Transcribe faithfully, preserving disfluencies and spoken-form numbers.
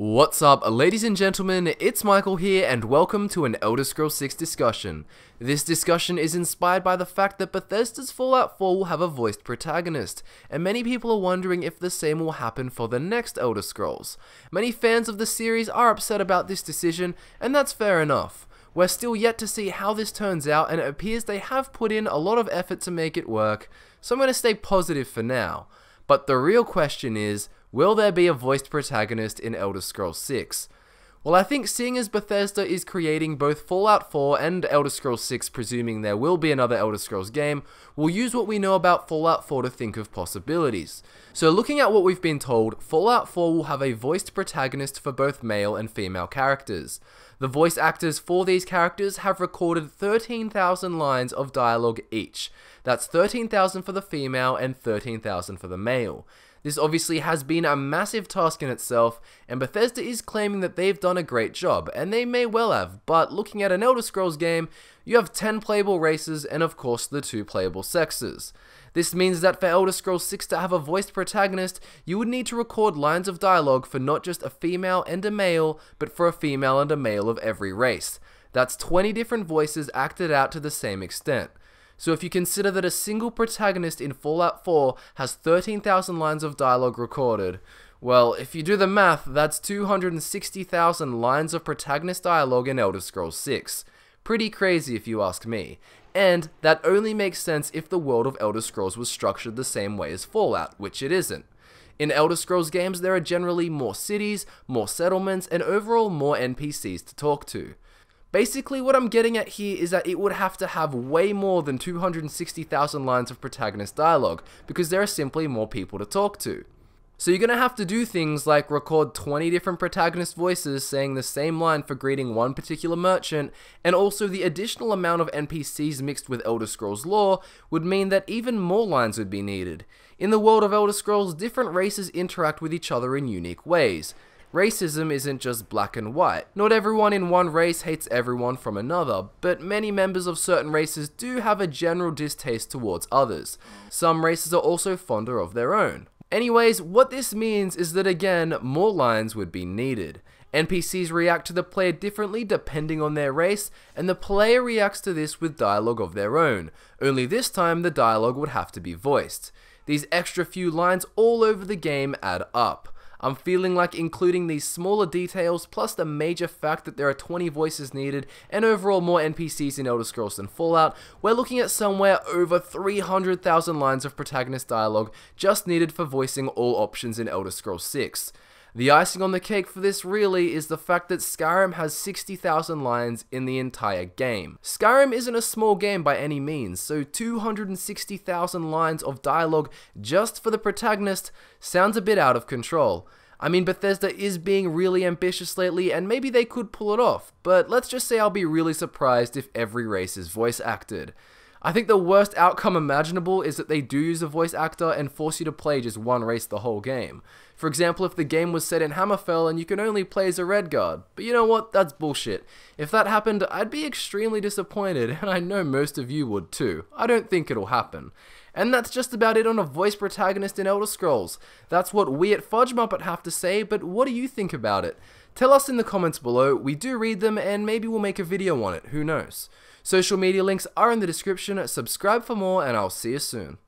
What's up, ladies and gentlemen, it's Michael here and welcome to an Elder Scrolls six discussion. This discussion is inspired by the fact that Bethesda's Fallout four will have a voiced protagonist, and many people are wondering if the same will happen for the next Elder Scrolls. Many fans of the series are upset about this decision, and that's fair enough. We're still yet to see how this turns out, and it appears they have put in a lot of effort to make it work, so I'm going to stay positive for now. But the real question is, will there be a voiced protagonist in Elder Scrolls six? Well, I think seeing as Bethesda is creating both Fallout four and Elder Scrolls six, presuming there will be another Elder Scrolls game, we'll use what we know about Fallout four to think of possibilities. So looking at what we've been told, Fallout four will have a voiced protagonist for both male and female characters. The voice actors for these characters have recorded thirteen thousand lines of dialogue each. That's thirteen thousand for the female and thirteen thousand for the male. This obviously has been a massive task in itself, and Bethesda is claiming that they've done a great job, and they may well have, but looking at an Elder Scrolls game, you have ten playable races and of course the two playable sexes. This means that for Elder Scrolls six to have a voiced protagonist, you would need to record lines of dialogue for not just a female and a male, but for a female and a male of every race. That's twenty different voices acted out to the same extent. So if you consider that a single protagonist in Fallout four has thirteen thousand lines of dialogue recorded, well, if you do the math, that's two hundred sixty thousand lines of protagonist dialogue in Elder Scrolls six. Pretty crazy if you ask me. And that only makes sense if the world of Elder Scrolls was structured the same way as Fallout, which it isn't. In Elder Scrolls games, there are generally more cities, more settlements, and overall more N P Cs to talk to. Basically, what I'm getting at here is that it would have to have way more than two hundred sixty thousand lines of protagonist dialogue, because there are simply more people to talk to. So you're going to have to do things like record twenty different protagonist voices saying the same line for greeting one particular merchant, and also the additional amount of N P Cs mixed with Elder Scrolls lore would mean that even more lines would be needed. In the world of Elder Scrolls, different races interact with each other in unique ways. Racism isn't just black and white. Not everyone in one race hates everyone from another, but many members of certain races do have a general distaste towards others. Some races are also fonder of their own. Anyways, what this means is that again, more lines would be needed. N P Cs react to the player differently depending on their race, and the player reacts to this with dialogue of their own, only this time the dialogue would have to be voiced. These extra few lines all over the game add up. I'm feeling like including these smaller details, plus the major fact that there are twenty voices needed, and overall more N P Cs in Elder Scrolls than Fallout, we're looking at somewhere over three hundred thousand lines of protagonist dialogue just needed for voicing all options in Elder Scrolls six. The icing on the cake for this really is the fact that Skyrim has sixty thousand lines in the entire game. Skyrim isn't a small game by any means, so two hundred sixty thousand lines of dialogue just for the protagonist sounds a bit out of control. I mean, Bethesda is being really ambitious lately and maybe they could pull it off, but let's just say I'll be really surprised if every race is voice acted. I think the worst outcome imaginable is that they do use a voice actor and force you to play just one race the whole game. For example, if the game was set in Hammerfell and you can only play as a Redguard, but you know what, that's bullshit. If that happened, I'd be extremely disappointed, and I know most of you would too. I don't think it'll happen. And that's just about it on a voice protagonist in Elder Scrolls. That's what we at Fudge Muppet have to say, but what do you think about it? Tell us in the comments below, we do read them, and maybe we'll make a video on it, who knows. Social media links are in the description, subscribe for more, and I'll see you soon.